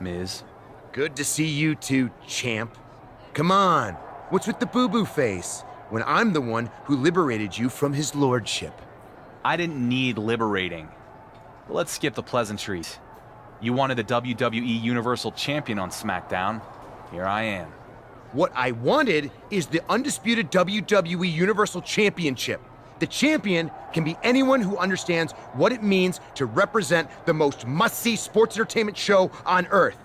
Miz. Good to see you too, champ. Come on, what's with the boo-boo face? When I'm the one who liberated you from his lordship. I didn't need liberating. But let's skip the pleasantries. You wanted the WWE Universal Champion on SmackDown. Here I am. What I wanted is the undisputed WWE Universal Championship. The champion can be anyone who understands what it means to represent the most must-see sports entertainment show on Earth.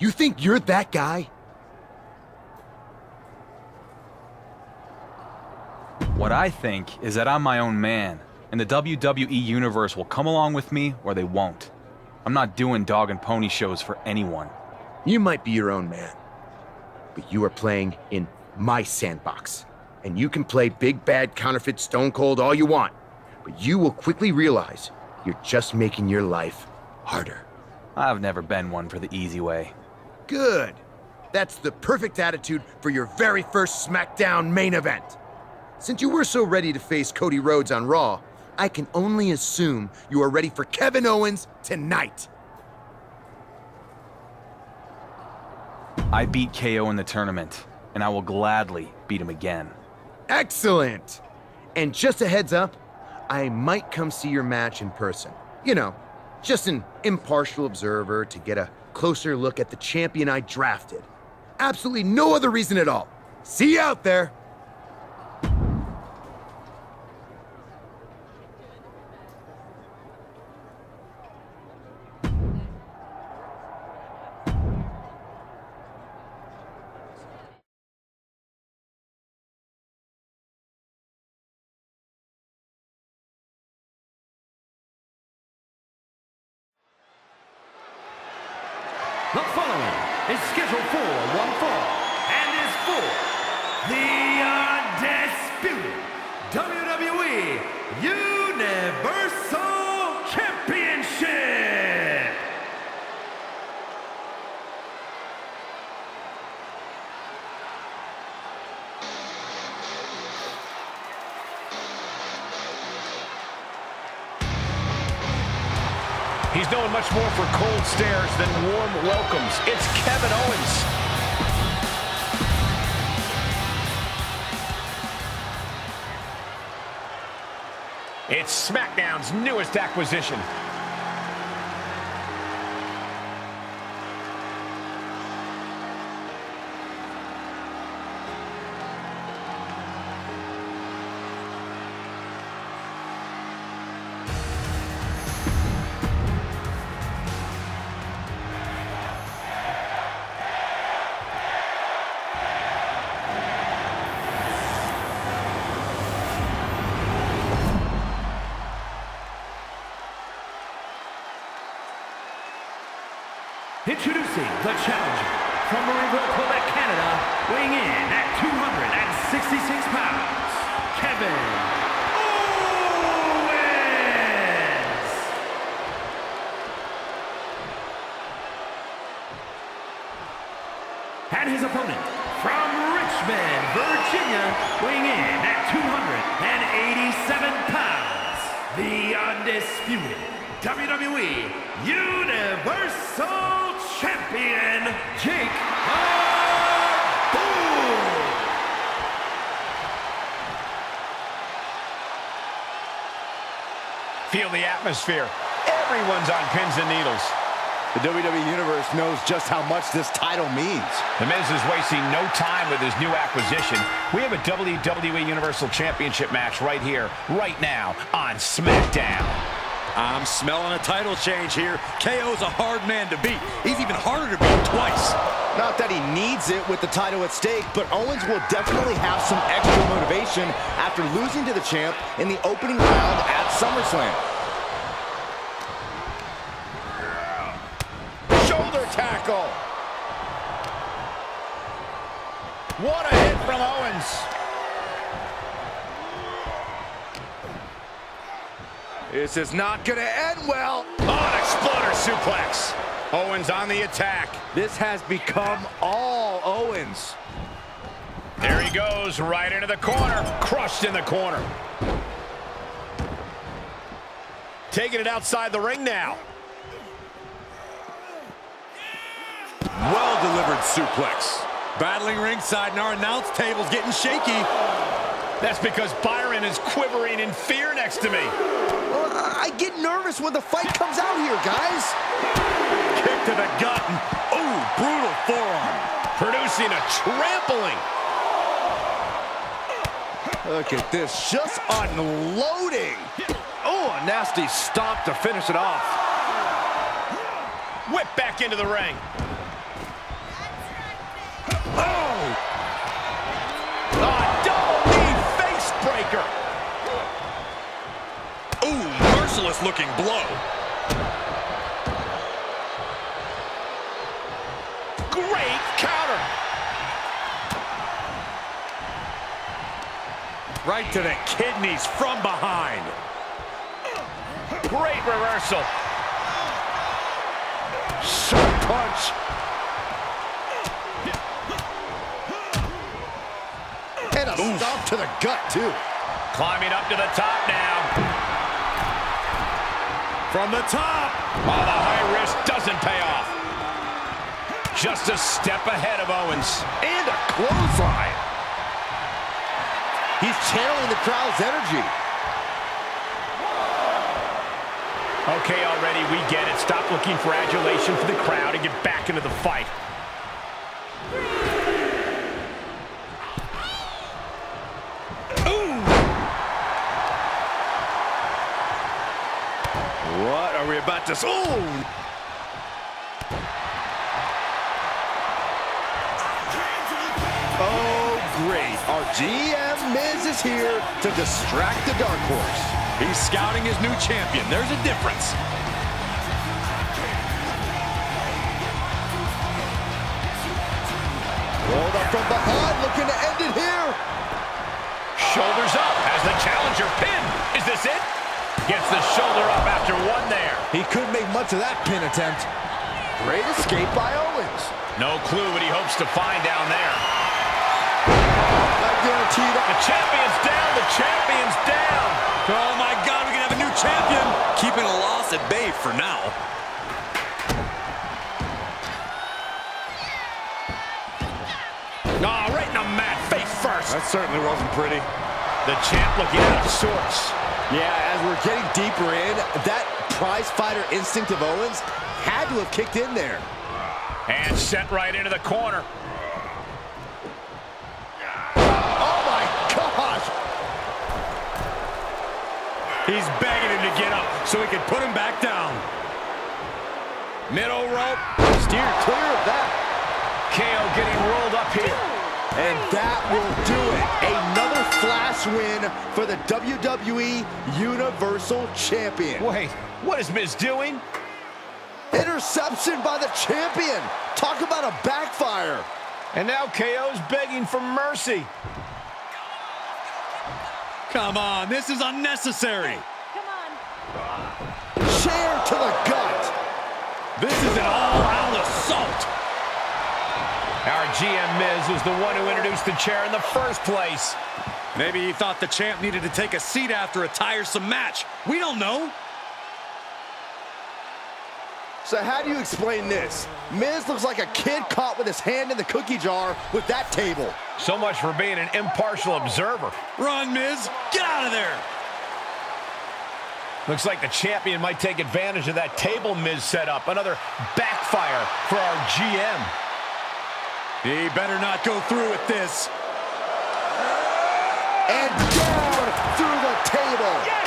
You think you're that guy? What I think is that I'm my own man, and the WWE Universe will come along with me or they won't. I'm not doing dog and pony shows for anyone. You might be your own man, but you are playing in my sandbox. And you can play big, bad, counterfeit Stone Cold all you want, but you will quickly realize you're just making your life harder. I've never been one for the easy way. Good. That's the perfect attitude for your very first SmackDown main event. Since you were so ready to face Cody Rhodes on Raw, I can only assume you are ready for Kevin Owens tonight. I beat KO in the tournament, and I will gladly beat him again. Excellent! And just a heads up, I might come see your match in person. You know, just an impartial observer to get a closer look at the champion I drafted. Absolutely no other reason at all. See you out there! The following is scheduled for one fall and is for the undisputed WWE Universal Championship. He's known much more for cold stares than warm welcomes. It's Kevin Owens. It's SmackDown's newest acquisition. Introducing the challenger from Marie-Ville, Quebec, Canada, weighing in at 266 pounds, Kevin Owens! And his opponent from Richmond, Virginia, weighing in at 287 pounds, the undisputed WWE Universal Champion, Jake the Bull! Feel the atmosphere. Everyone's on pins and needles. The WWE Universe knows just how much this title means. The Miz is wasting no time with his new acquisition. We have a WWE Universal Championship match right here, right now, on SmackDown. I'm smelling a title change here. KO's a hard man to beat. He's even harder to beat twice. Not that he needs it with the title at stake, but Owens will definitely have some extra motivation after losing to the champ in the opening round at SummerSlam. Shoulder tackle. What a hit from Owens. This is not going to end well. Oh, an exploder suplex. Owens on the attack. This has become all Owens. There he goes, right into the corner. Crushed in the corner. Taking it outside the ring now. Well-delivered suplex. Battling ringside, and our announce table's getting shaky. That's because Byron is quivering in fear next to me. Well, I get nervous when the fight comes out here, guys. Kick to the gut. Ooh, brutal forearm. Producing a trampling. Look at this, just unloading. Oh, a nasty stomp to finish it off. Whip back into the ring. Oh! A double face breaker. Ooh, merciless looking blow. Great counter. Right to the kidneys from behind. Great reversal. Sharp punch. And a stomp to the gut, too. Climbing up to the top now. From the top. Oh, the high risk doesn't pay off. Just a step ahead of Owens. And a clothesline. He's channeling the crowd's energy. Okay, already, we get it. Stop looking for adulation for the crowd and get back into the fight. Ooh! What are we about to... Ooh! Oh, great. Our GM, Miz, is here to distract the Dark Horse. He's scouting his new champion. There's a difference. Rolled up from behind, looking to end it here. Shoulders up, has the challenger pinned. Is this it? Gets the shoulder up after one there. He couldn't make much of that pin attempt. Great escape by Owens. No clue what he hopes to find down there. Not guaranteed. The champion's down, the champion's down. Oh, my God, we can have a new champion. Keeping a loss at bay for now. Oh, right in the mat, face first. That certainly wasn't pretty. The champ looking out of sorts. Yeah, as we're getting deeper in, that prizefighter instinct of Owens had to have kicked in there. And sent right into the corner. He's begging him to get up so he can put him back down. Middle rope. Steer clear of that. KO getting rolled up here. And that will do it. Another flash win for the WWE Universal Champion. Wait, what is Miz doing? Interception by the champion. Talk about a backfire. And now KO's begging for mercy. Come on, this is unnecessary. Come on. Chair to the gut. This is an all-out assault. Our GM Miz was the one who introduced the chair in the first place. Maybe he thought the champ needed to take a seat after a tiresome match. We don't know. So how do you explain this? Miz looks like a kid caught with his hand in the cookie jar with that table. So much for being an impartial observer. Run, Miz. Get out of there. Looks like the champion might take advantage of that table Miz set up. Another backfire for our GM. He better not go through with this. And down through the table. Yes.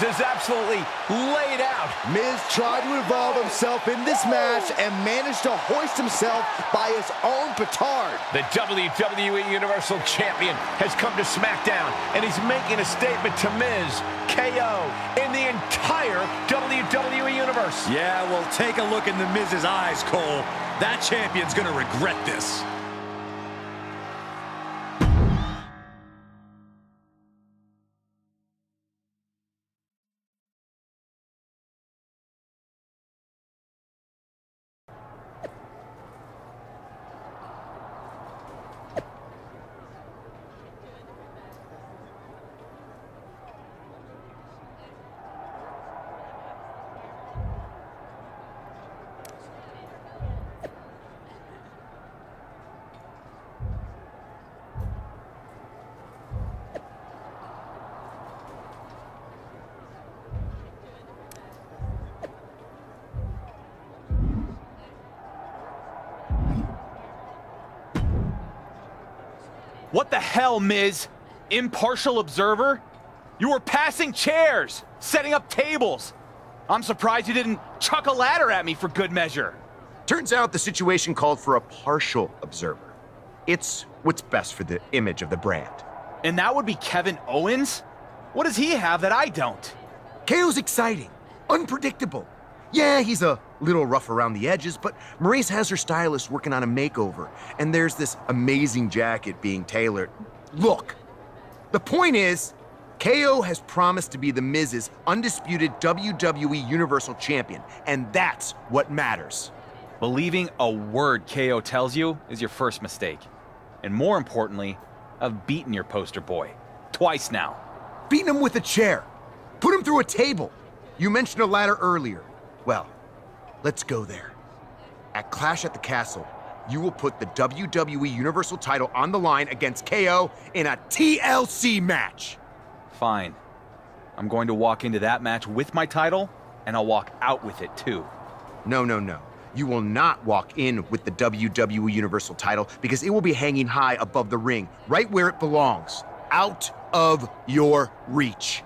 Is absolutely laid out. Miz tried to involve himself in this match and managed to hoist himself by his own petard. The WWE Universal Champion has come to SmackDown, and he's making a statement to Miz, KO, and the entire WWE Universe. Yeah, well, take a look in the Miz's eyes, Cole. That champion's gonna regret this. What the hell, Miz? Impartial observer? You were passing chairs, setting up tables. I'm surprised you didn't chuck a ladder at me for good measure. Turns out the situation called for a partial observer. It's what's best for the image of the brand. And that would be Kevin Owens? What does he have that I don't? KO's exciting, unpredictable. Yeah, he's a little rough around the edges, but Maryse has her stylist working on a makeover, and there's this amazing jacket being tailored. Look, the point is, KO has promised to be The Miz's undisputed WWE Universal Champion, and that's what matters. Believing a word KO tells you is your first mistake. And more importantly, I've beaten your poster boy. Twice now. Beaten him with a chair. Put him through a table. You mentioned a ladder earlier. Well, let's go there. At Clash at the Castle, you will put the WWE Universal title on the line against KO in a TLC match. Fine. I'm going to walk into that match with my title, and I'll walk out with it too. No, no, no. You will not walk in with the WWE Universal title because it will be hanging high above the ring, right where it belongs, out of your reach.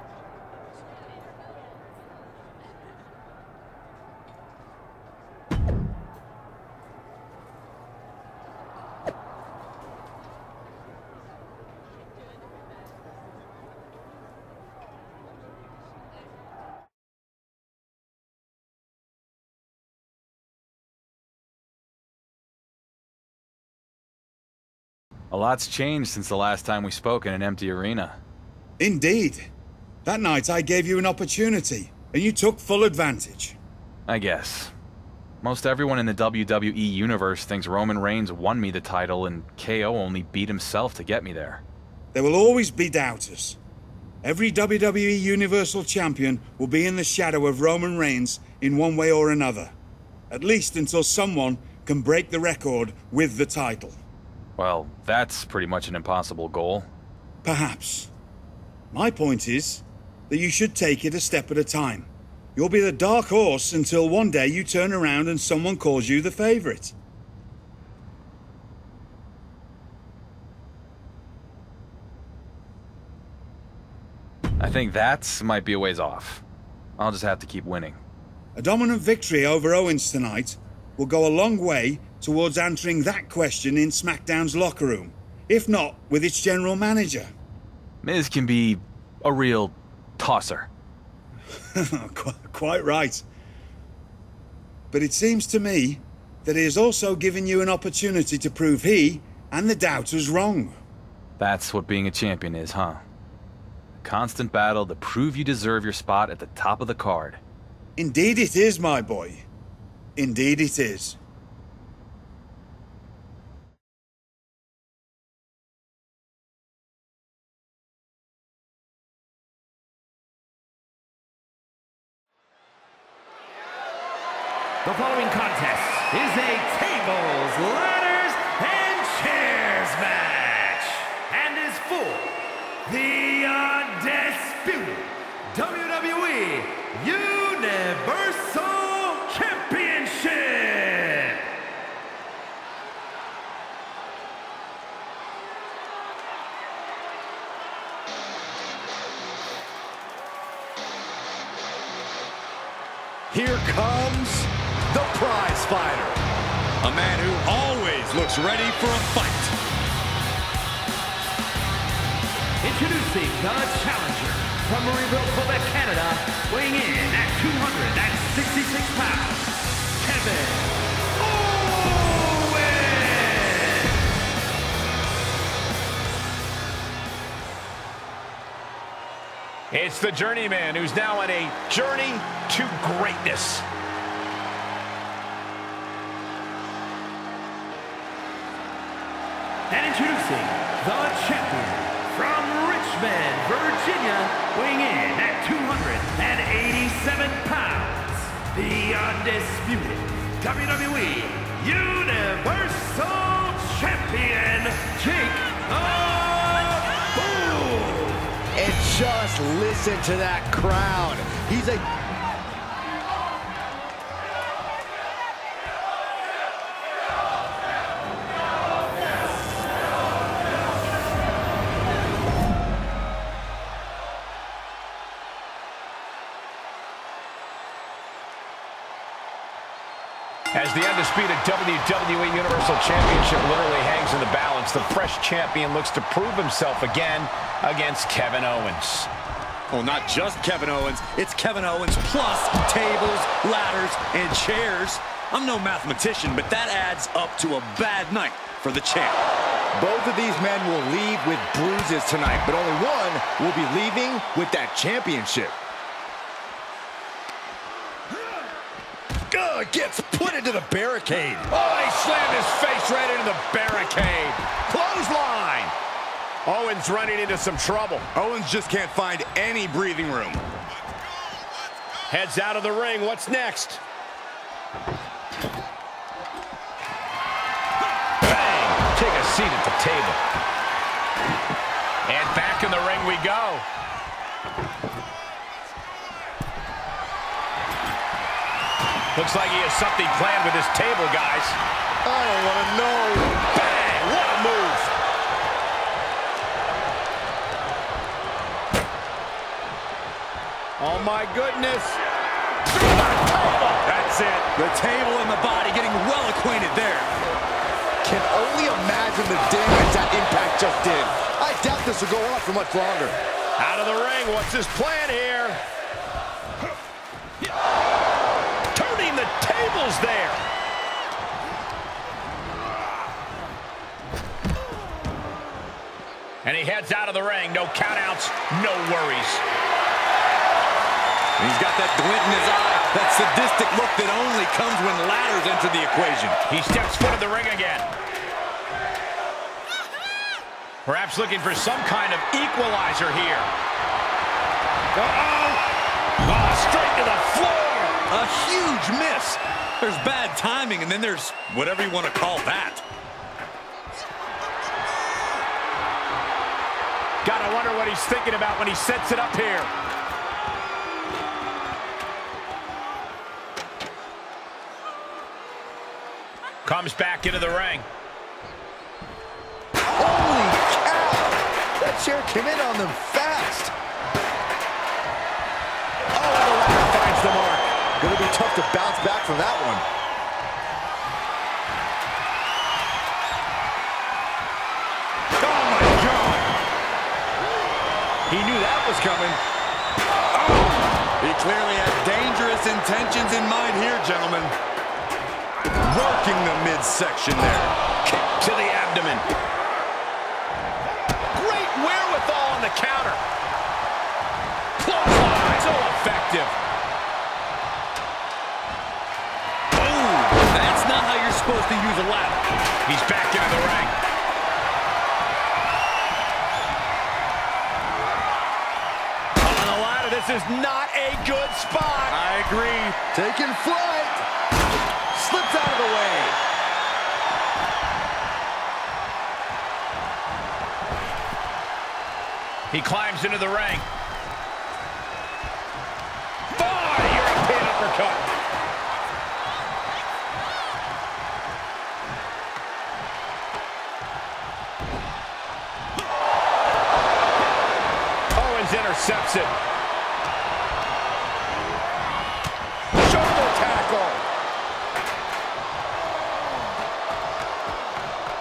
A lot's changed since the last time we spoke in an empty arena. Indeed. That night I gave you an opportunity, and you took full advantage. I guess. Most everyone in the WWE Universe thinks Roman Reigns won me the title, and KO only beat himself to get me there. There will always be doubters. Every WWE Universal Champion will be in the shadow of Roman Reigns in one way or another. At least until someone can break the record with the title. Well, that's pretty much an impossible goal. Perhaps. My point is that you should take it a step at a time. You'll be the dark horse until one day you turn around and someone calls you the favorite. I think that might be a ways off. I'll just have to keep winning. A dominant victory over Owens tonight will go a long way towards answering that question in SmackDown's locker room, if not with its general manager. Miz can be a real tosser. Quite right. But it seems to me that he has also given you an opportunity to prove he and the doubters wrong. That's what being a champion is, huh? A constant battle to prove you deserve your spot at the top of the card. Indeed it is, my boy. Indeed it is. The following contest is a tables, ladders, and chairs match, and is for the undisputed WWE Universal Championship. Here comes the prize fighter, a man who always looks ready for a fight. Introducing the challenger from Marieville, Quebec, Canada, weighing in at 266 pounds, Kevin Owens. It's the journeyman who's now on a journey to greatness. And introducing the champion from Richmond, Virginia, weighing in at 287 pounds, the undisputed WWE Universal Champion, King of Boom! And just listen to that crowd. He's a... As the undisputed WWE Universal Championship literally hangs in the balance, the fresh champion looks to prove himself again against Kevin Owens. Well, not just Kevin Owens, it's Kevin Owens plus tables, ladders, and chairs. I'm no mathematician, but that adds up to a bad night for the champ. Both of these men will leave with bruises tonight, but only one will be leaving with that championship. Gets put into the barricade. Oh, he slammed his face right into the barricade. Clothesline. Owens running into some trouble. Owens just can't find any breathing room. Heads out of the ring. What's next? Bang! Take a seat at the table. And back in the ring we go. Looks like he has something planned with his table, guys. I don't want to know. Bang! What a move! Oh, my goodness. Through the table! That's it. The table and the body getting well acquainted there. Can only imagine the damage that Impact just did. I doubt this will go on for much longer. Out of the ring. What's his plan here? Table's there. And he heads out of the ring. No countouts, no worries. And he's got that glint in his eye, that sadistic look that only comes when ladders enter the equation. He steps foot in the ring again. Perhaps looking for some kind of equalizer here. Uh-oh. Oh, straight to the floor. A huge miss. There's bad timing, and then there's whatever you want to call that. Gotta wonder what he's thinking about when he sets it up here. Comes back into the ring. Holy cow! That chair came in on them fast. Oh, finds the mark. Gonna be tough to bounce back from that one. Oh my God! He knew that was coming. Oh! He clearly had dangerous intentions in mind here, gentlemen. Working the midsection there. Kick to the abdomen. Great wherewithal on the counter. Clothesline, so effective. Supposed to use a ladder. He's back into the ring. On the ladder, this is not a good spot. I agree. Taking flight. Slips out of the way. He climbs into the ring. Oh, European uppercut. Intercepts it. Shoulder tackle.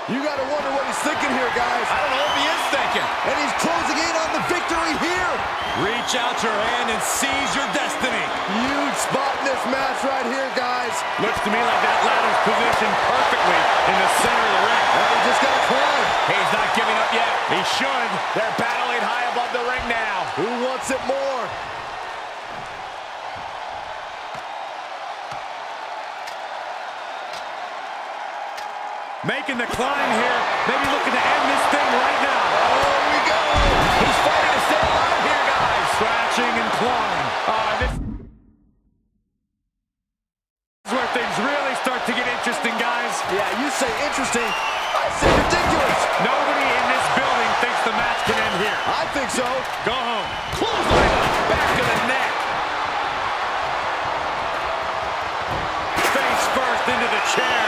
You got to wonder what he's thinking here, guys. I don't know if he is thinking. And he's closing in on the victory here. Reach out your hand and seize your destiny. Huge spot in this match right here, guys. Looks to me like that ladder's positioned perfectly in the center of the ring. Well, he just got to climb. He's not giving up yet. He should. They're battling high above the ring now. Who wants it more? Making the climb here. Maybe looking to end this thing right now. Oh, here we go. He's fighting to stay alive here, guys. Scratching and clawing. This is where things really start to get interesting, guys. Yeah, you say interesting. I say ridiculous. Nobody in this building thinks the match can end here. I think so. Go home. Clothesline back to the neck. Face first into the chair.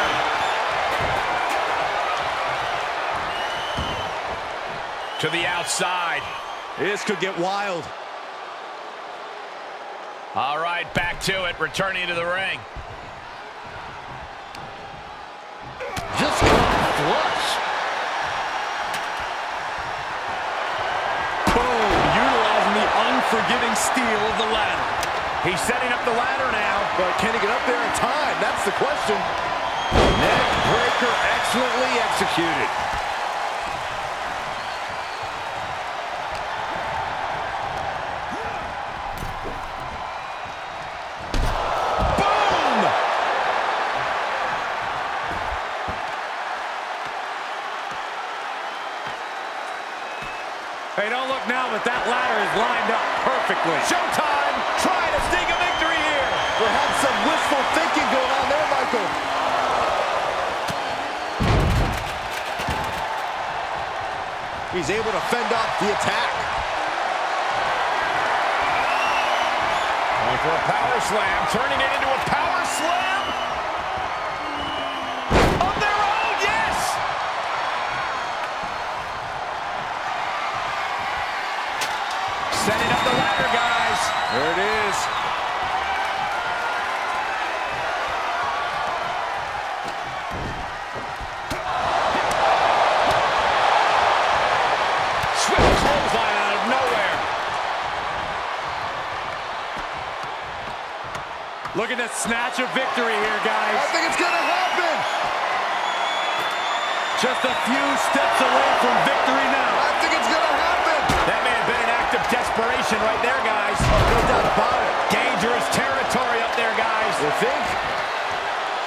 To the outside. This could get wild. All right, back to it. Returning to the ring. Just caught flush. Boom, utilizing the unforgiving steel of the ladder. He's setting up the ladder now, but can he get up there in time? That's the question. Neck breaker, excellently executed. Hey, don't look now, but that ladder is lined up perfectly. Showtime! Trying to sting a victory here! Perhaps some wishful thinking going on there, Michael. He's able to fend off the attack. Going for a power slam, turning it into a power slam! Setting up the ladder, guys. There it is. Swift clothesline out of nowhere. Looking to snatch a victory here, guys. I think it's gonna happen. Just a few steps away from victory now. I think it's gonna happen. That man been an act of desperation right there, guys. Oh, no doubt about it. Dangerous territory up there, guys. You think?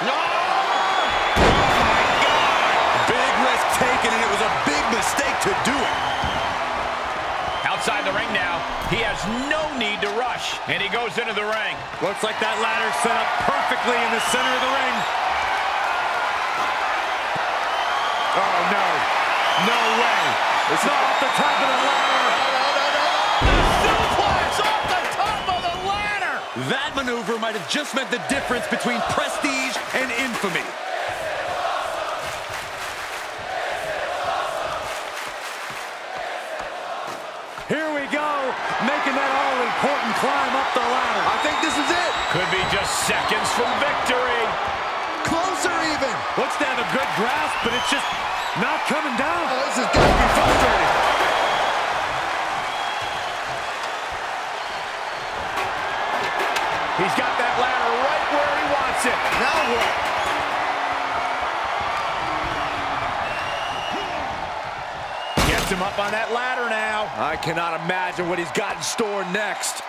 No! Oh, my God! Big risk taken, and it was a big mistake to do it. Outside the ring now, he has no need to rush, and he goes into the ring. Looks like that ladder set up perfectly in the center of the ring. Oh, no. No way. It's not off the top of the ladder. That maneuver might have just meant the difference between prestige and infamy. Here we go, making that all-important climb up the ladder. I think this is it. Could be just seconds from victory. Closer even. Looks to have a good grasp, but it's just not coming down. Oh, this has got to be frustrating. He's got that ladder right where he wants it. Now what? Gets him up on that ladder now. I cannot imagine what he's got in store next.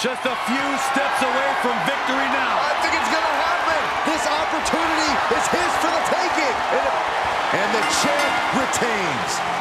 Just a few steps away from victory now. I think it's gonna happen. This opportunity is his for the taking. And the champ retains.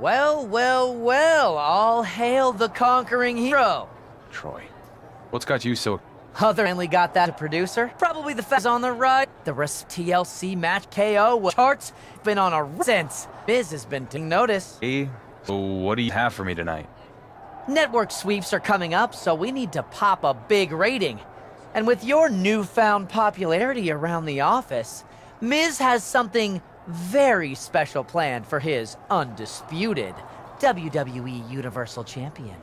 Well, well, well, all hail the conquering hero. Troy, what's got you so... Other only got that a producer. Probably the fans on the right. The rest TLC match KO was charts. Been on a since. Biz has been taking notice. Hey, so what do you have for me tonight? Network sweeps are coming up, so we need to pop a big rating. And with your newfound popularity around the office, Miz has something very special planned for his undisputed WWE Universal Champion.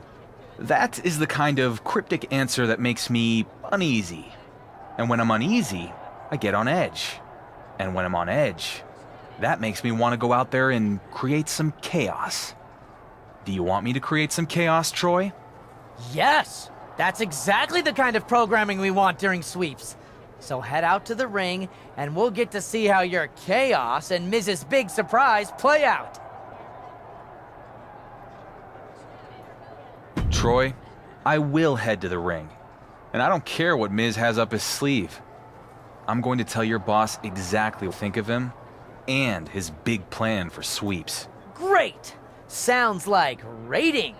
That is the kind of cryptic answer that makes me uneasy. And when I'm uneasy, I get on edge. And when I'm on edge, that makes me want to go out there and create some chaos. Do you want me to create some chaos, Troy? Yes! That's exactly the kind of programming we want during sweeps. So head out to the ring, and we'll get to see how your chaos and Mrs. Big Surprise play out. Troy, I will head to the ring. And I don't care what Miz has up his sleeve. I'm going to tell your boss exactly what I think of him and his big plan for sweeps. Great! Sounds like ratings.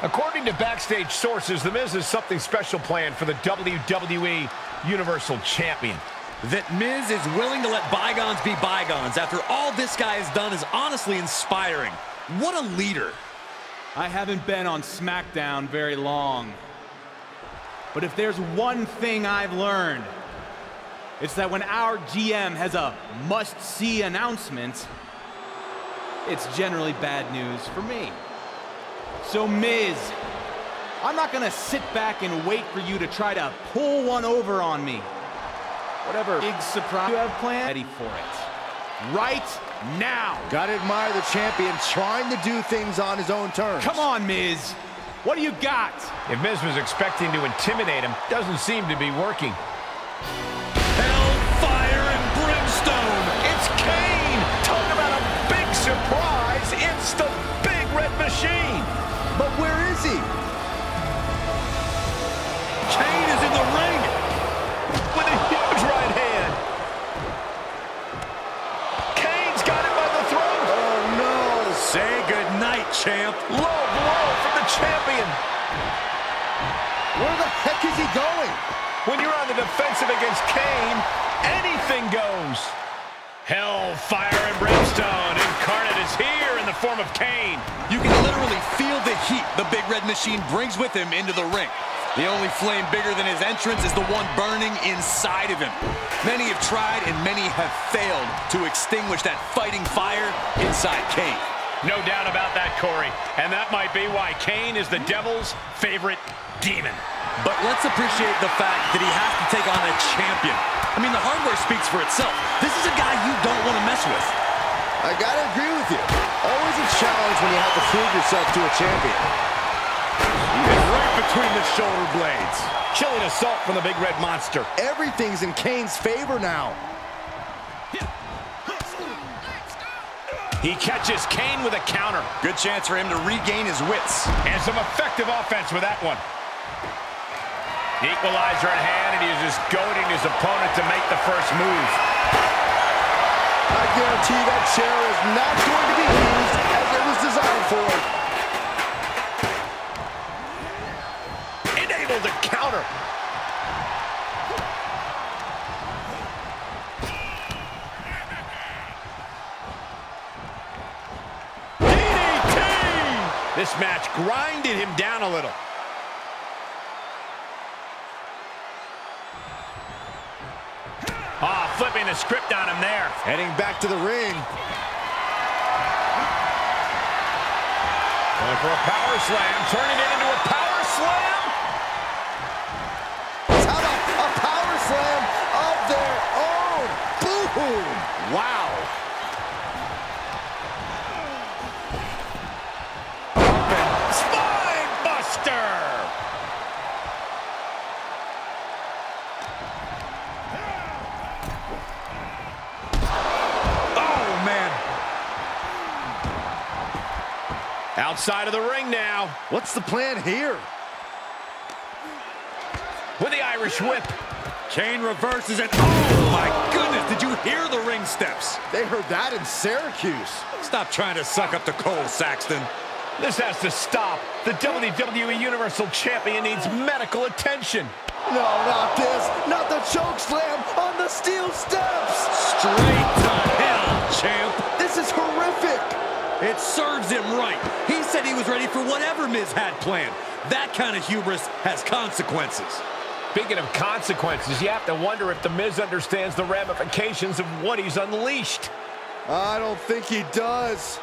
According to backstage sources, The Miz has something special planned for the WWE Universal Champion. That Miz is willing to let bygones be bygones after all this guy has done is honestly inspiring. What a leader. I haven't been on SmackDown very long. But if there's one thing I've learned, it's that when our GM has a must-see announcement, it's generally bad news for me. So, Miz, I'm not gonna sit back and wait for you to try to pull one over on me. Whatever big surprise you have planned, ready for it. Right now. Gotta admire the champion trying to do things on his own terms. Come on, Miz. What do you got? If Miz was expecting to intimidate him, doesn't seem to be working. Hellfire and brimstone. It's Kane. Talk about a big surprise. It's the Big Red Machine. But where is he? Kane is in the ring with a huge right hand. Kane's got him by the throat. Oh, no. Say goodnight, champ. Low blow from the champion. Where the heck is he going? When you're on the defensive against Kane, anything goes. Hellfire and brimstone incarnate is here in the form of Kane. You can literally feel the heat the Big Red Machine brings with him into the ring. The only flame bigger than his entrance is the one burning inside of him. Many have tried and many have failed to extinguish that fighting fire inside Kane. No doubt about that, Corey. And that might be why Kane is the devil's favorite demon. But let's appreciate the fact that he has to take on a champion. I mean, the hardware speaks for itself. This is a guy you don't want to mess with. I gotta agree with you. Always a challenge when you have to prove yourself to a champion. You hit right between the shoulder blades. Chilling assault from the Big Red Monster. Everything's in Kane's favor now. He catches Kane with a counter. Good chance for him to regain his wits. And some effective offense with that one. Equalizer in hand, and he's just goading his opponent to make the first move. I guarantee that chair is not going to be used as it was designed for. Enabled to counter. DDT! This match grinded him down a little. Oh, flipping the script on him there. Heading back to the ring. Going for a power slam. Turning it into a power slam. How about a power slam of their own? Boom! Wow. Spine buster! Outside of the ring now. What's the plan here? With the Irish whip. Kane reverses it. Oh, my goodness. Did you hear the ring steps? They heard that in Syracuse. Stop trying to suck up to Cole, Saxton. This has to stop. The WWE Universal Champion needs medical attention. No, not this. Not the choke slam on the steel steps. Straight to hell, champ. This This is horrific. It serves him right. He said he was ready for whatever Miz had planned. That kind of hubris has consequences. Speaking of consequences, you have to wonder if The Miz understands the ramifications of what he's unleashed. I don't think he does.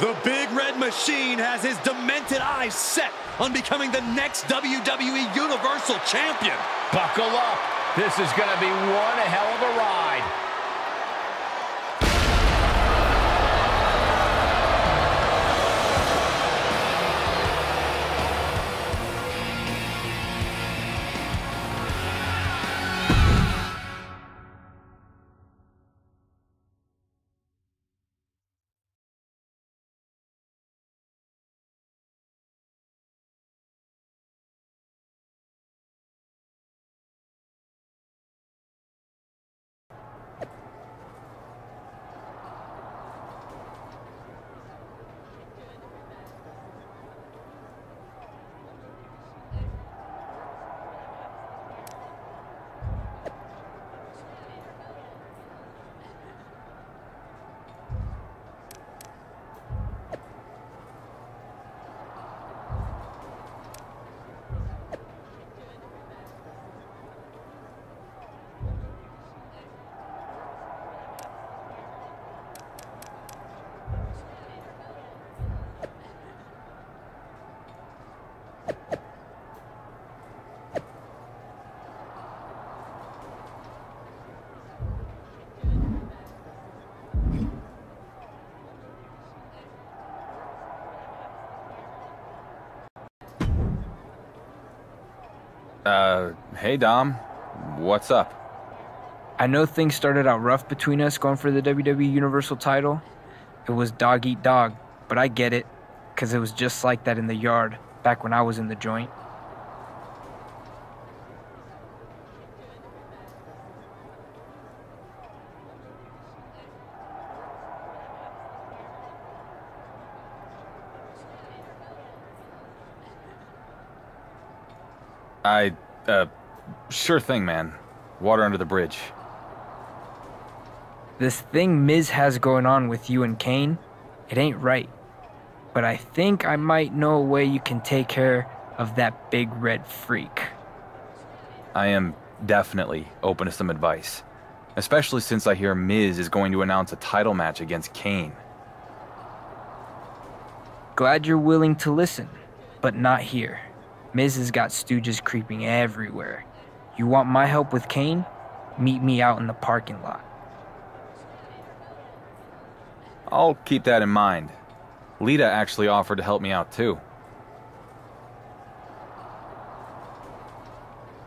The Big Red Machine has his demented eyes set on becoming the next WWE Universal Champion. Buckle up. This is going to be one hell of a ride. Hey Dom, what's up? I know things started out rough between us going for the WWE Universal title. It was dog eat dog, but I get it, because it was just like that in the yard back when I was in the joint. Sure thing, man. Water under the bridge. This thing Miz has going on with you and Kane, it ain't right. But I think I might know a way you can take care of that big red freak. I am definitely open to some advice, especially since I hear Miz is going to announce a title match against Kane. Glad you're willing to listen, but not here. Miz has got stooges creeping everywhere. You want my help with Kane? Meet me out in the parking lot. I'll keep that in mind. Lita actually offered to help me out too.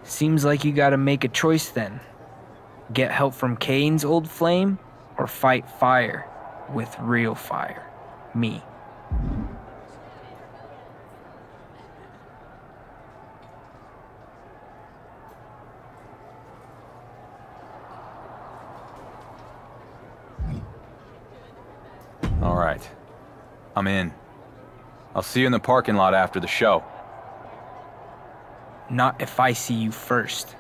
Seems like you gotta make a choice then. Get help from Kane's old flame, or fight fire with real fire. Me. Alright, I'm in. I'll see you in the parking lot after the show. Not if I see you first.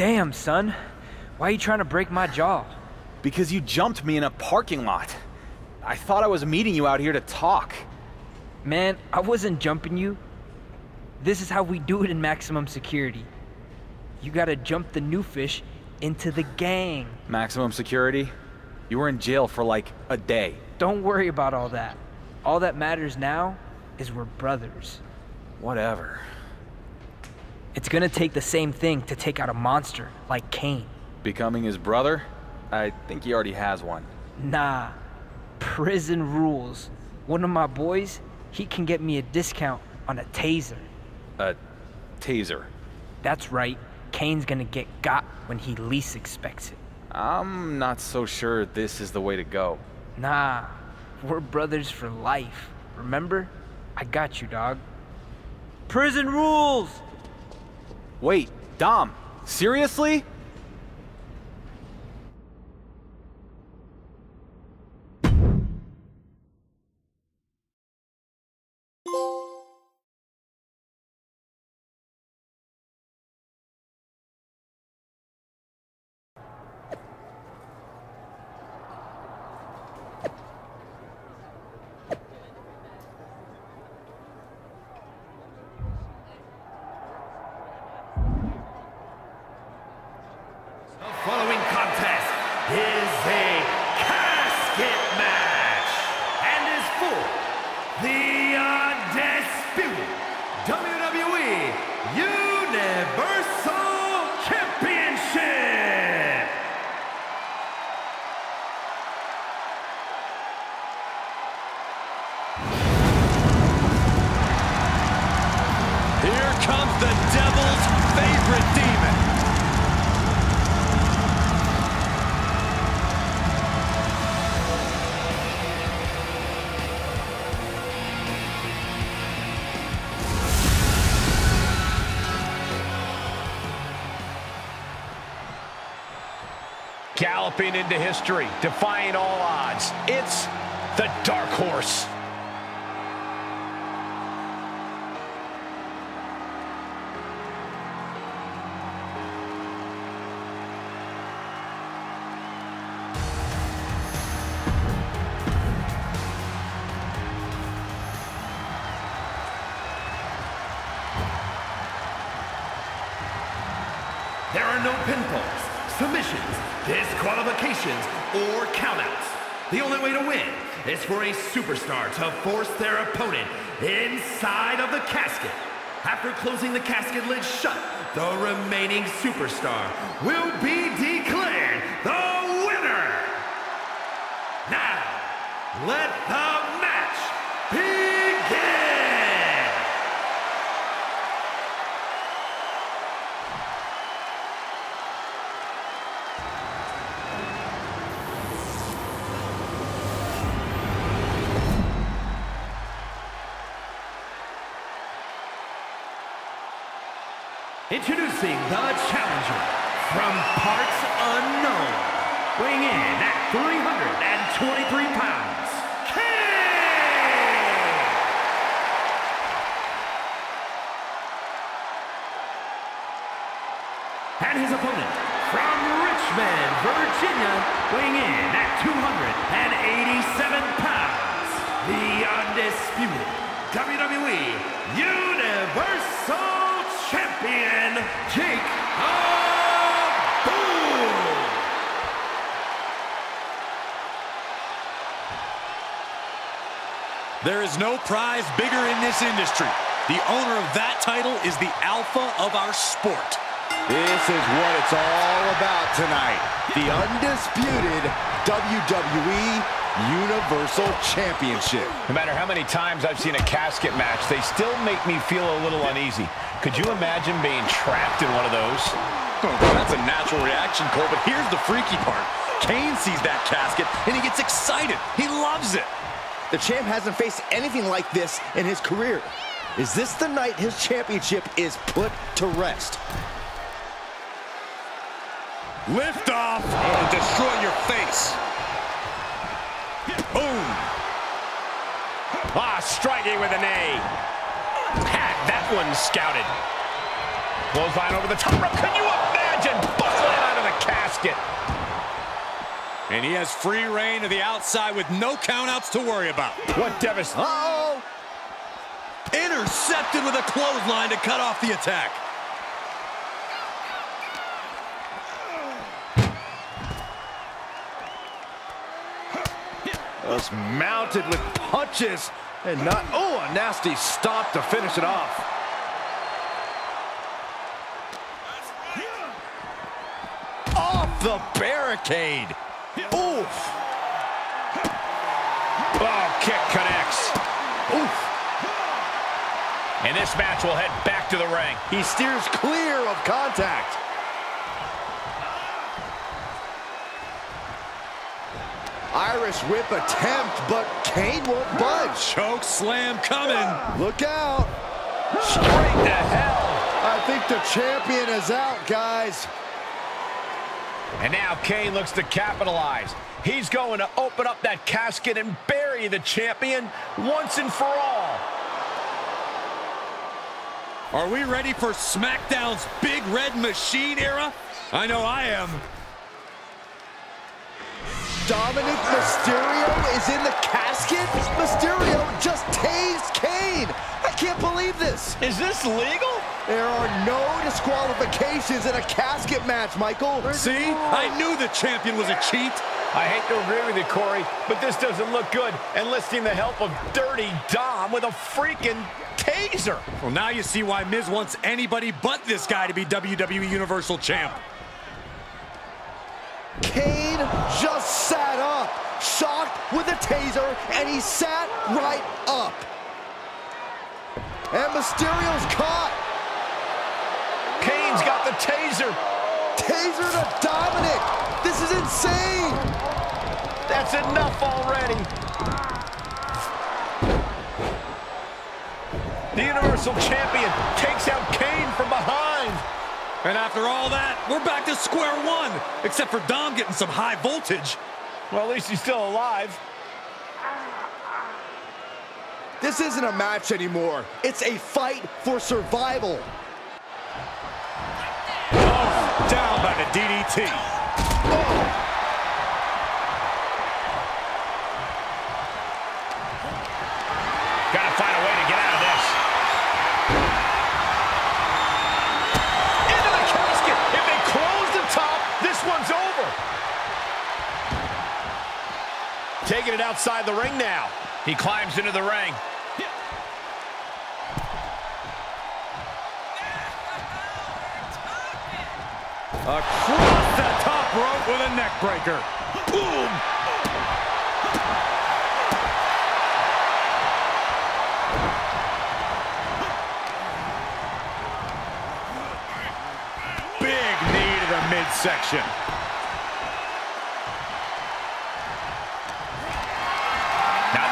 Damn, son. Why are you trying to break my jaw? Because you jumped me in a parking lot. I thought I was meeting you out here to talk. Man, I wasn't jumping you. This is how we do it in maximum security. You gotta jump the new fish into the gang. Maximum security? You were in jail for like a day. Don't worry about all that. All that matters now is we're brothers. Whatever. It's gonna take the same thing to take out a monster like Cain. Becoming his brother? I think he already has one. Nah. Prison rules. One of my boys, he can get me a discount on a taser. A taser? That's right. Kane's gonna get got when he least expects it. I'm not so sure this is the way to go. Nah. We're brothers for life. Remember? I got you, dog. Prison rules! Wait, Dom. Seriously? Galloping into history, defying all odds. It's the Dark Horse. There are no pinfalls, submissions, disqualifications, or countouts. The only way to win is for a superstar to force their opponent inside of the casket. After closing the casket lid shut, the remaining superstar will be declared the winner. Now, let the match begin. Introducing the challenger from parts unknown, weighing in at 323 pounds, Cain! And his opponent from Richmond, Virginia, weighing in at 287 pounds, the undisputed WWE Universal Champion, Jake Aboom! There is no prize bigger in this industry. The owner of that title is the alpha of our sport. This is what it's all about tonight. The undisputed WWE Universal Championship. No matter how many times I've seen a casket match, they still make me feel a little uneasy. Could you imagine being trapped in one of those? Oh, that's a natural reaction, Cole, but here's the freaky part. Cain sees that casket, and he gets excited. He loves it. The champ hasn't faced anything like this in his career. Is this the night his championship is put to rest? Lift off and destroy your face. Boom! Ah, striking with an A. Pat, that one scouted. Clothesline over the top rope. Can you imagine? basket. And he has free reign to the outside with no countouts to worry about. What devastation. Uh-oh. Intercepted with a clothesline to cut off the attack. Was mounted with punches and not, oh, a nasty stop to finish it off. Right. Off the barricade. Oof. Oh, kick connects. Oof. And this match will head back to the ring. He steers clear of contact. Irish whip attempt, but Kane won't budge. Choke slam coming. Look out. Straight to hell. I think the champion is out, guys. And now Kane looks to capitalize. He's going to open up that casket and bury the champion once and for all. Are we ready for SmackDown's Big Red Machine era? I know I am. Dominic Mysterio is in the casket? Mysterio just tased Kane. I can't believe this. Is this legal? There are no disqualifications in a casket match, Michael. See? I knew the champion was a cheat. I hate to agree with you, Corey, but this doesn't look good, enlisting the help of Dirty Dom with a freaking taser. Well, now you see why Miz wants anybody but this guy to be WWE Universal Champ. Kane just sat up, shocked with a taser, and he sat right up. And Mysterio's caught. Kane's got the taser. Taser to Dominic. This is insane. That's enough already. The Universal Champion takes out Kane from behind. And after all that, we're back to square one, except for Dom getting some high voltage. Well, at least he's still alive. This isn't a match anymore. It's a fight for survival. Oh, down by the DDT. Oh. Gotta find a way to get out of this. Taking it outside the ring now. He climbs into the ring. Across the top rope with a neck breaker. Boom! Big knee to the midsection.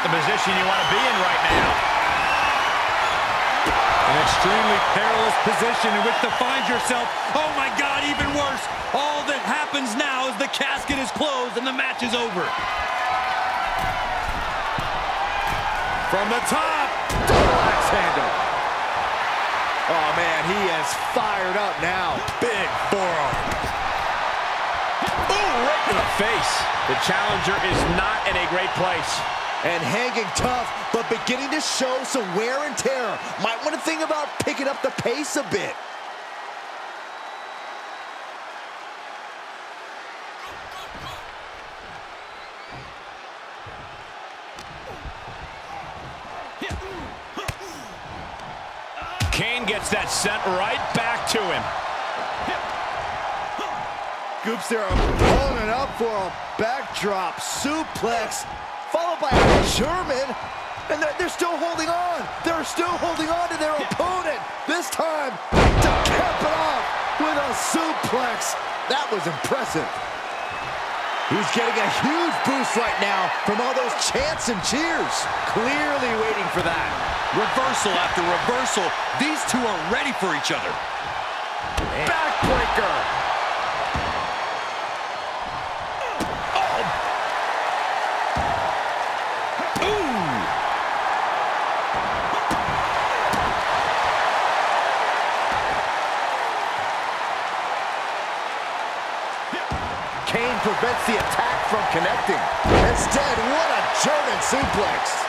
Position you want to be in right now. An extremely perilous position in which to find yourself. Oh my God, even worse. All that happens now is the casket is closed and the match is over. From the top, double axe handle. Oh man, he is fired up now. Big forearm. Ooh, right to the face. The challenger is not in a great place. And hanging tough, but beginning to show some wear and tear. Might want to think about picking up the pace a bit. Kane gets that sent right back to him. Goops their opponent up for a backdrop suplex. Followed by Sherman, and they're still holding on. They're still holding on to their opponent. This time, to cap it off with a suplex. That was impressive. He's getting a huge boost right now from all those chants and cheers. Clearly waiting for that. Reversal after reversal. These two are ready for each other. Backbreaker. Yeah. Kane prevents the attack from connecting. Instead, what a German suplex.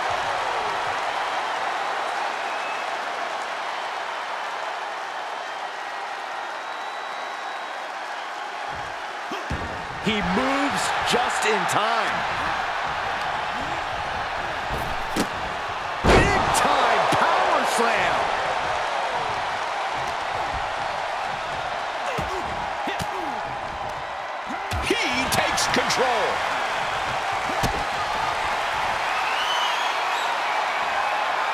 He moves just in time. Big time power slam. He takes control.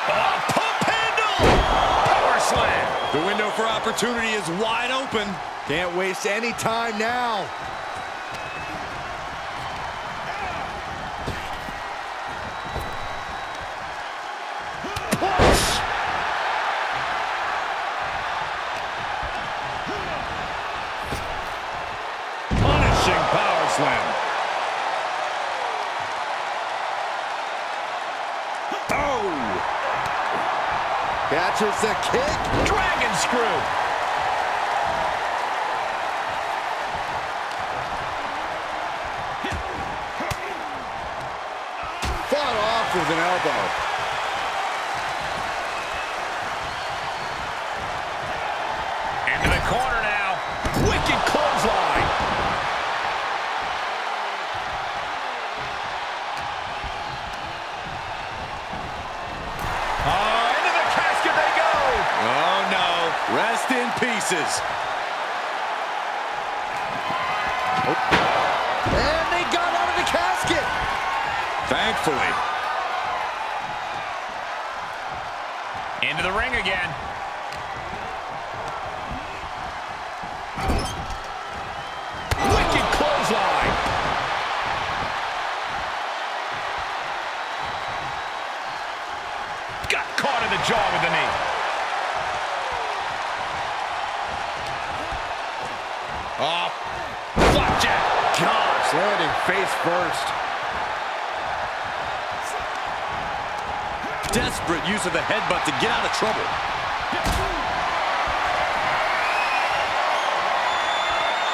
A pump handle. Power slam. The window for opportunity is wide open. Can't waste any time now. Catches the kick. Dragon screw. Fought off with an elbow. Into the corner now. Wicked clothesline. Rest in pieces. Oh. And they got out of the casket. Thankfully. Into the ring again. Wicked clothesline. Got caught in the jaw with the knee. Oh, flapjack! Gosh, landing face first. Desperate use of the headbutt to get out of trouble.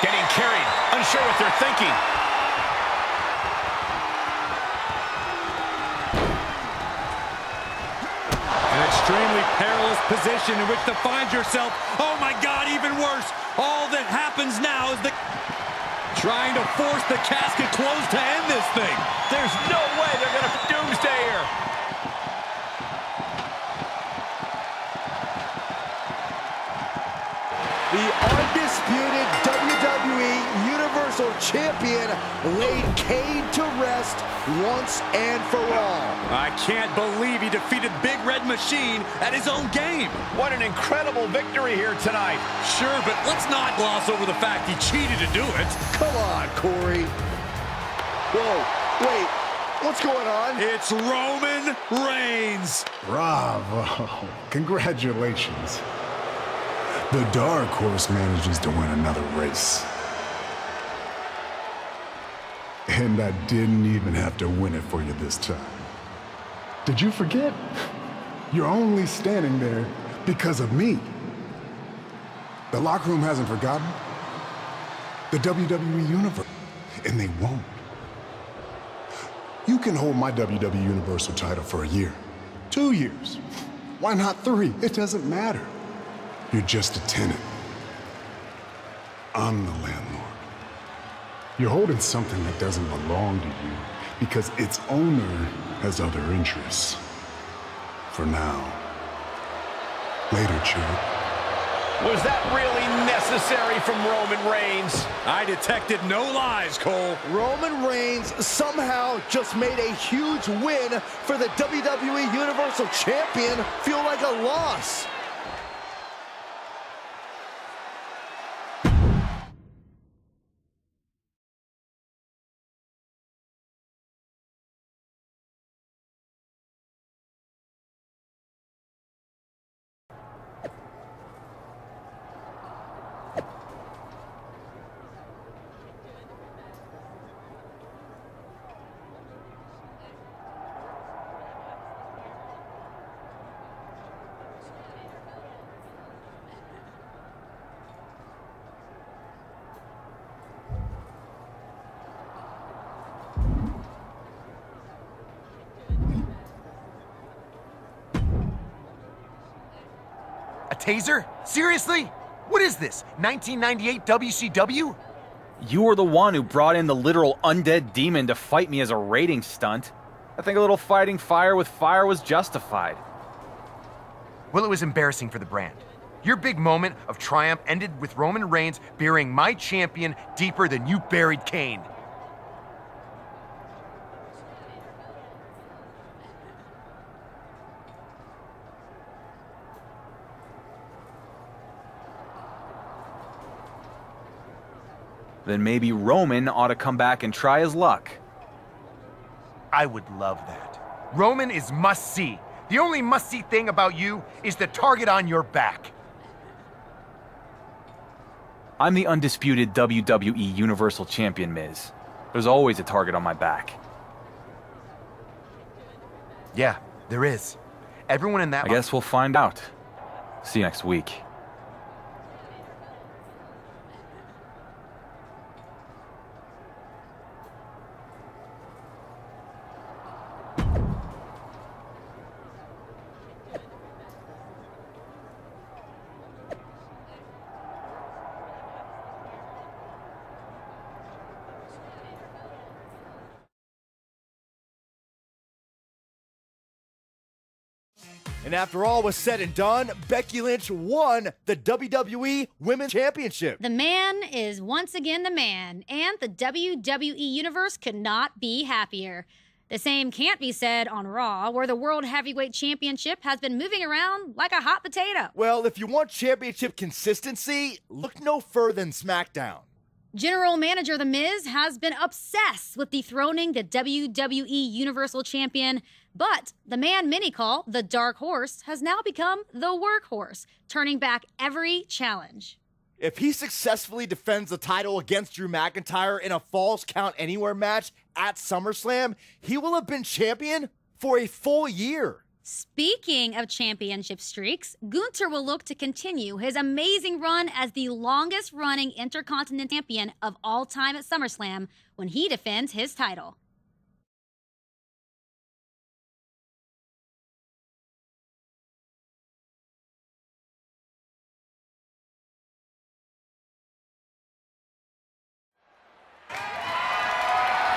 Getting carried, unsure what they're thinking. An extremely perilous position in which to find yourself. Oh my God, even worse. All that happens now is the... Trying to force the casket closed to end this thing. There's no way they're going to doomsday here. The undisputed WWE Universal Champion laid Kane to rest once and for all. I can't believe he defeated Big Red Machine at his own game. What an incredible victory here tonight. Sure, but let's not gloss over the fact he cheated to do it. Come on, Corey. Whoa, wait, what's going on? It's Roman Reigns. Bravo. Congratulations. The Dark Horse manages to win another race. And I didn't even have to win it for you this time. Did you forget? You're only standing there because of me. The locker room hasn't forgotten. The WWE Universe, and they won't. You can hold my WWE Universal title for a year, 2 years. Why not 3? It doesn't matter. You're just a tenant. I'm the landlord. You're holding something that doesn't belong to you because its owner has other interests. For now. Later, Chad. Was that really necessary from Roman Reigns? I detected no lies, Cole. Roman Reigns somehow just made a huge win for the WWE Universal Champion feel like a loss. taser? Seriously? What is this, 1998 WCW? You were the one who brought in the literal undead demon to fight me as a rating stunt. I think a little fighting fire with fire was justified. Well, it was embarrassing for the brand. Your big moment of triumph ended with Roman Reigns burying my champion deeper than you buried Kane. Then maybe Roman ought to come back and try his luck. I would love that. Roman is must-see. The only must-see thing about you is the target on your back. I'm the undisputed WWE Universal Champion, Miz. There's always a target on my back. Yeah, there is. Everyone in that... I guess we'll find out. See you next week. And after all was said and done, Becky Lynch won the WWE Women's Championship. The man is once again the man, and the WWE Universe could not be happier. The same can't be said on Raw, where the World Heavyweight Championship has been moving around like a hot potato. Well, if you want championship consistency, look no further than SmackDown. General Manager The Miz has been obsessed with dethroning the WWE Universal Champion, but the man many call the Dark Horse has now become the Workhorse, turning back every challenge. If he successfully defends the title against Drew McIntyre in a Falls Count Anywhere match at SummerSlam, he will have been champion for a full year. Speaking of championship streaks, Gunther will look to continue his amazing run as the longest-running Intercontinental Champion of all time at SummerSlam when he defends his title.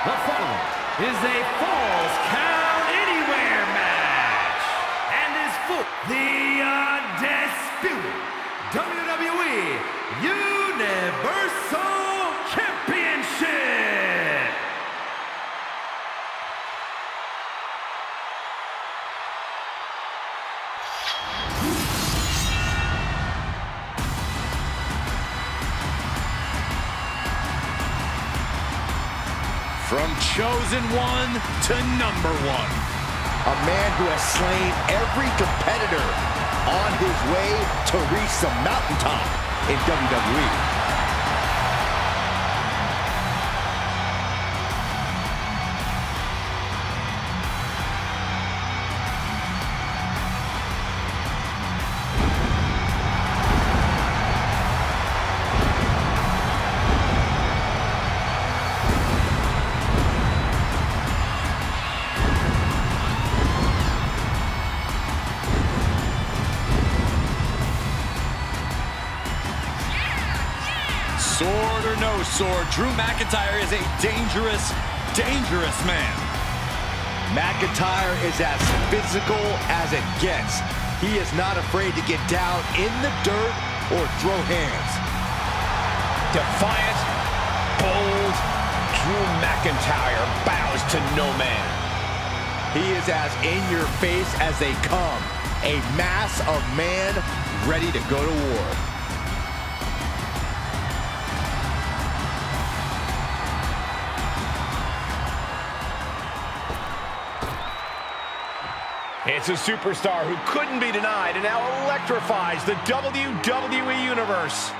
The following is a Falls Count Anywhere match, and is for the undisputed WWE Universal Championship. From chosen one to number one. A man who has slain every competitor on his way to reach the mountaintop in WWE. Sword or no sword, Drew McIntyre is a dangerous, dangerous man. McIntyre is as physical as it gets. He is not afraid to get down in the dirt or throw hands. Defiant, bold, Drew McIntyre bows to no man. He is as in your face as they come. A mass of man ready to go to war. It's a superstar who couldn't be denied and now electrifies the WWE Universe.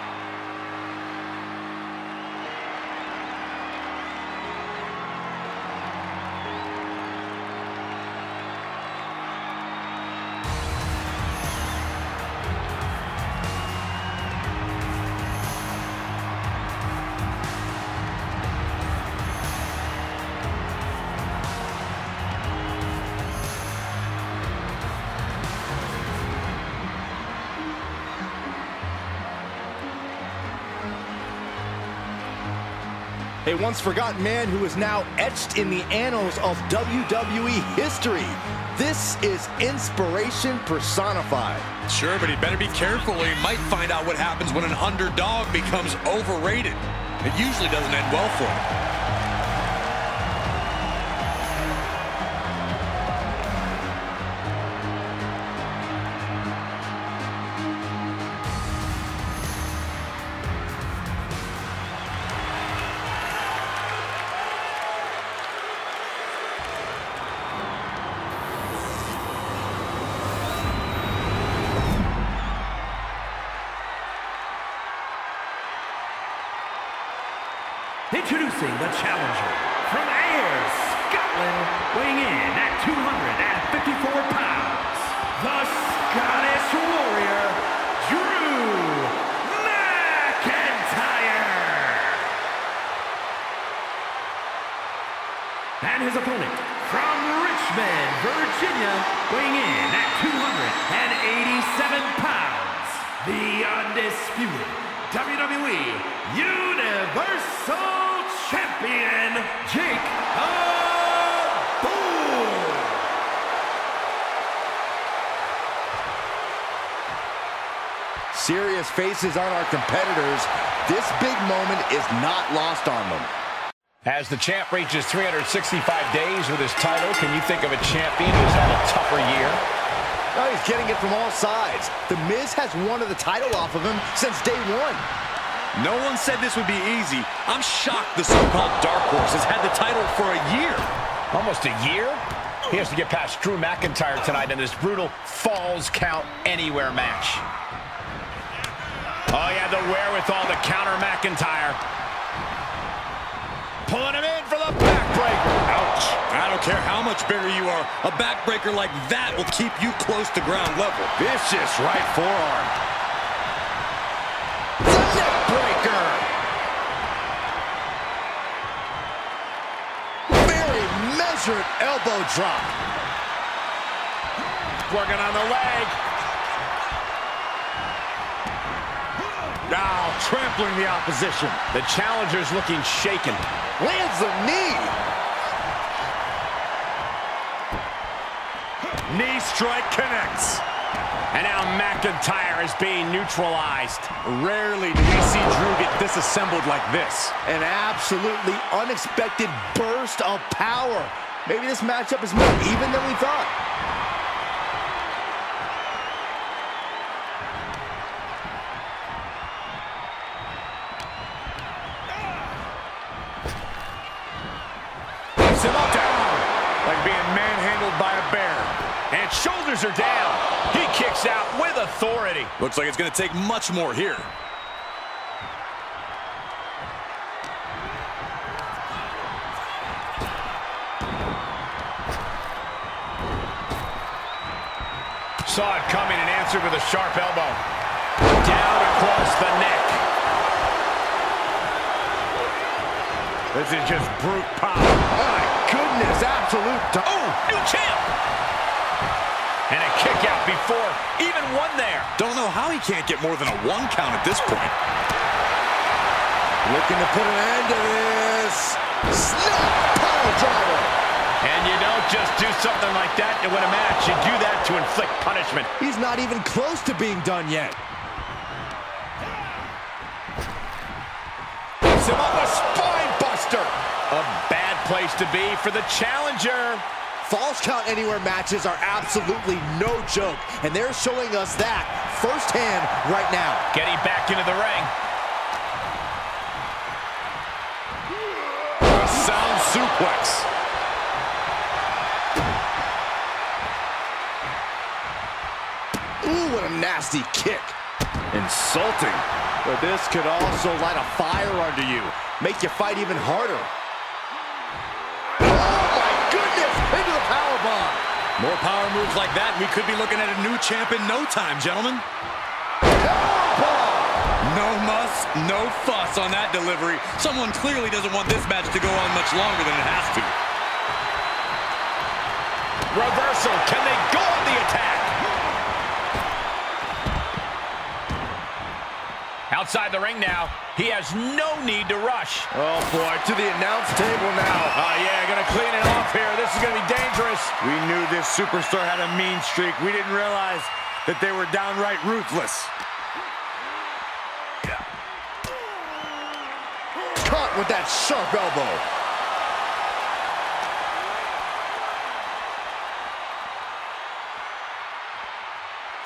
a once forgotten man who is now etched in the annals of WWE history. This is inspiration personified. Sure, but he better be careful. He might find out what happens when an underdog becomes overrated. It usually doesn't end well for him. Introducing the challenger from Ayr, Scotland, weighing in at 254 pounds, the Scottish Warrior, Drew McIntyre. And his opponent from Richmond, Virginia, weighing in at 287 pounds, the undisputed WWE Universal Champion, Jake the Bull. Serious faces on our competitors. This big moment is not lost on them. As the champ reaches 365 days with his title, can you think of a champion who's had a tougher year? Well, he's getting it from all sides. The Miz has wanted the title off of him since day one. No one said this would be easy. I'm shocked the so-called Dark Horse has had the title for a year. Almost a year? He has to get past Drew McIntyre tonight in this brutal Falls Count Anywhere match. Oh, yeah, the wherewithal to counter McIntyre. Pulling him in for the backbreaker. Ouch. I don't care how much bigger you are. A backbreaker like that will keep you close to ground level. Vicious right forearm. Elbow drop. Working on the leg. Now trampling the opposition. The challenger's looking shaken. Lands the knee. Knee strike connects. And now McIntyre is being neutralized. Rarely do we see Drew get disassembled like this. An absolutely unexpected burst of power. Maybe this matchup is more even than we thought. Puts him up down. Like being manhandled by a bear. And shoulders are down. He kicks out with authority. Looks like it's going to take much more here. Saw it coming and answered with a sharp elbow. Down across the neck. This is just brute power. My goodness, absolute. Oh, new champ! And a kick out before even one there. Don't know how he can't get more than a one count at this point. Looking to put an end to this. Snap powerbomb. And you don't just do something like that to win a match. You do that to inflict punishment. He's not even close to being done yet. Puts him on the spine buster. A bad place to be for the challenger. Falls Count Anywhere matches are absolutely no joke. And they're showing us that firsthand right now. Getting back into the ring. A sound suplex. Ooh, what a nasty kick. Insulting. But this could also light a fire under you. Make you fight even harder. Oh, my goodness! Into the powerbomb. More power moves like that, we could be looking at a new champ in no time, gentlemen. Powerbomb! No muss, no fuss on that delivery. Someone clearly doesn't want this match to go on much longer than it has to. Reversal. Can they go on the attack? Outside the ring now. He has no need to rush. Oh, boy, to the announce table now. Oh, yeah, going to clean it off here. This is going to be dangerous. We knew this superstar had a mean streak. We didn't realize that they were downright ruthless. Yeah. Caught with that sharp elbow.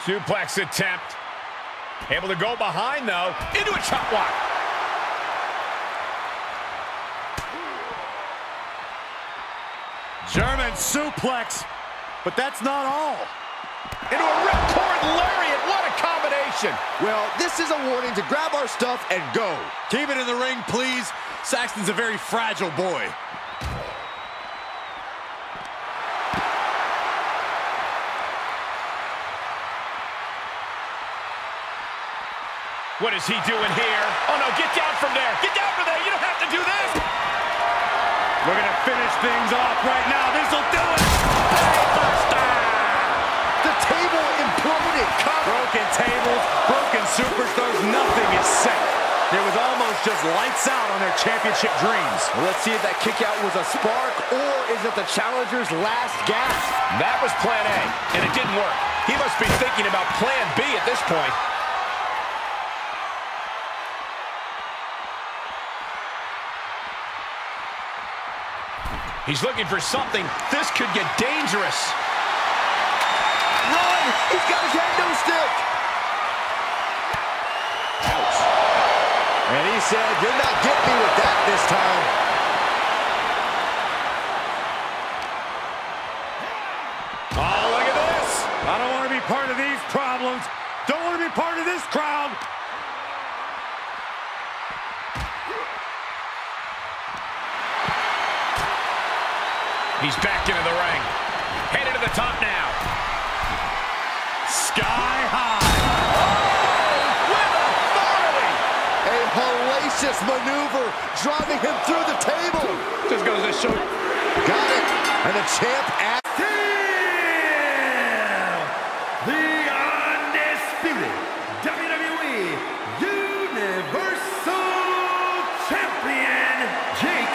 Suplex attempt. Able to go behind, though, into a chop block. German suplex, but that's not all. Into a ripcord lariat, what a combination. Well, this is a warning to grab our stuff and go. Keep it in the ring, please. Saxton's a very fragile boy. What is he doing here? Oh, no, get down from there. Get down from there. You don't have to do this. We're going to finish things off right now. This will do it. The table imploded. Broken tables, broken superstars. Nothing is safe. There was almost just lights out on their championship dreams. Well, let's see if that kick out was a spark or is it the challenger's last gasp. That was plan A, and it didn't work. He must be thinking about plan B at this point. He's looking for something. This could get dangerous. Run! He's got his hand to a stick. Ouch. And he said, you're not getting me with that this time. Oh, look at this. I don't want to be part of these problems. Don't want to be part of this crowd. He's back into the ring. Headed to the top now. Sky high. Oh, with authority. A hellacious maneuver driving him through the table. Just goes to show. Got it. And the champ at the undisputed WWE Universal Champion, Jake.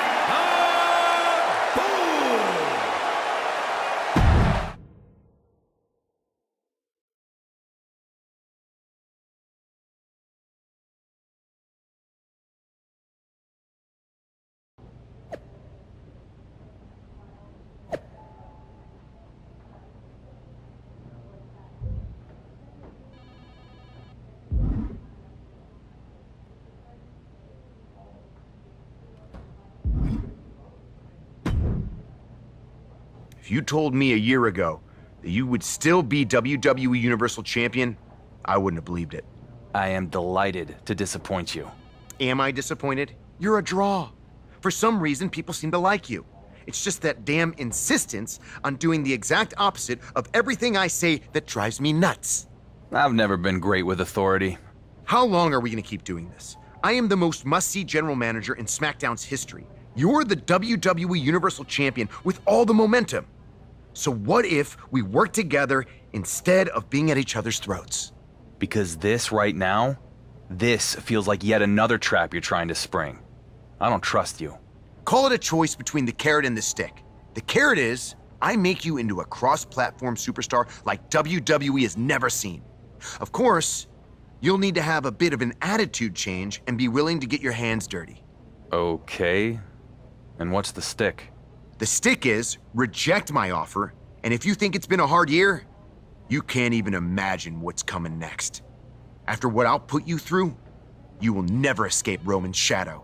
If you told me a year ago that you would still be WWE Universal Champion, I wouldn't have believed it. I am delighted to disappoint you. Am I disappointed? You're a draw. For some reason, people seem to like you. It's just that damn insistence on doing the exact opposite of everything I say that drives me nuts. I've never been great with authority. How long are we going to keep doing this? I am the most must-see general manager in SmackDown's history. You're the WWE Universal Champion with all the momentum. So what if we work together instead of being at each other's throats? Because this right now, this feels like yet another trap you're trying to spring. I don't trust you. Call it a choice between the carrot and the stick. The carrot is, I make you into a cross-platform superstar like WWE has never seen. Of course, you'll need to have a bit of an attitude change and be willing to get your hands dirty. Okay. And what's the stick? The stick is, reject my offer, and if you think it's been a hard year, you can't even imagine what's coming next. After what I'll put you through, you will never escape Roman's shadow.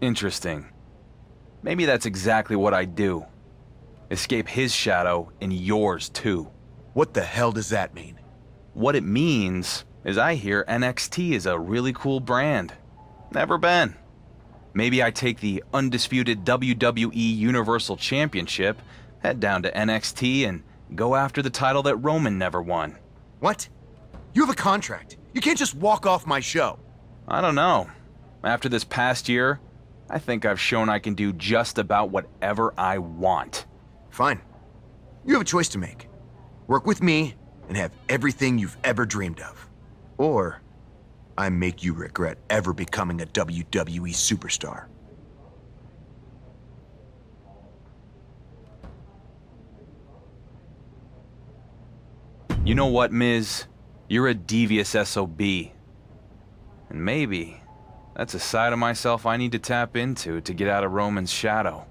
Interesting. Maybe that's exactly what I do. Escape his shadow and yours too. What the hell does that mean? What it means is I hear NXT is a really cool brand. Never been. Maybe I take the undisputed WWE Universal Championship, head down to NXT, and go after the title that Roman never won. What? You have a contract. You can't just walk off my show. I don't know. After this past year, I think I've shown I can do just about whatever I want. Fine. You have a choice to make. Work with me and have everything you've ever dreamed of. Or I make you regret ever becoming a WWE superstar. You know what, Miz? You're a devious SOB. And maybe that's a side of myself I need to tap into to get out of Roman's shadow.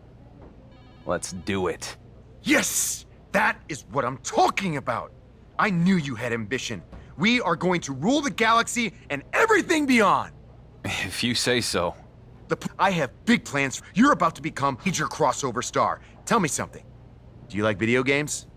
Let's do it. Yes! That is what I'm talking about! I knew you had ambition. We are going to rule the galaxy and everything beyond! If you say so. I have big plans. You're about to become a major crossover star. Tell me something. Do you like video games?